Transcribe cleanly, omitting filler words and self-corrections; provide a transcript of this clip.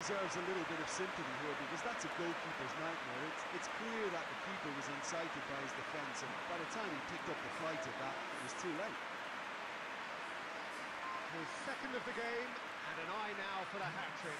Deserves a little bit of sympathy here because that's a goalkeeper's nightmare. It's clear that the keeper was incited by his defence, and by the time he picked up the fight of that, it was too late. His second of the game, and an eye now for the hat-trick.